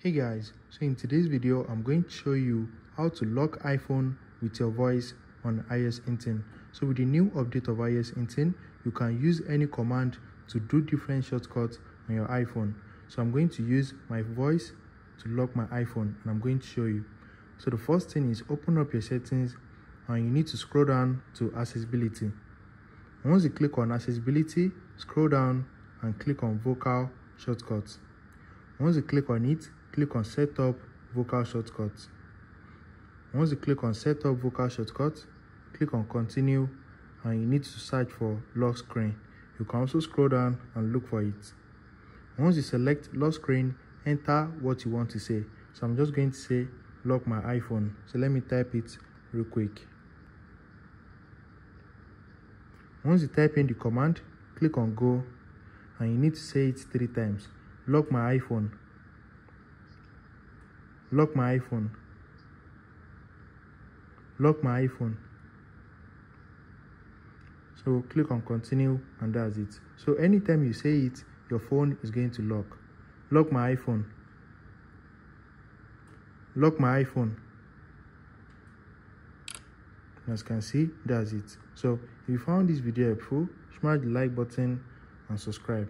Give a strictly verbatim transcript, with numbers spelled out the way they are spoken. Hey guys, so in today's video I'm going to show you how to lock iPhone with your voice on i O S eighteen. So with the new update of i O S eighteen, you can use any command to do different shortcuts on your iPhone. So I'm going to use my voice to lock my iPhone and I'm going to show you. So the first thing is open up your settings and you need to scroll down to accessibility. Once you click on accessibility, scroll down and click on vocal shortcuts. Once you click on it, click on Setup Vocal Shortcuts. Once you click on Setup Vocal Shortcuts, click on Continue, and you need to search for Lock Screen. You can also scroll down and look for it. Once you select Lock Screen, enter what you want to say. So I'm just going to say lock my iPhone. So let me type it real quick. Once you type in the command, click on Go, and you need to say it three times. Lock my iPhone. Lock my iPhone. Lock my iPhone. So we'll click on continue and that's it. So anytime you say it, your phone is going to lock. Lock my iPhone. Lock my iPhone. As you can see, that's it. So if you found this video helpful, smash the like button and subscribe.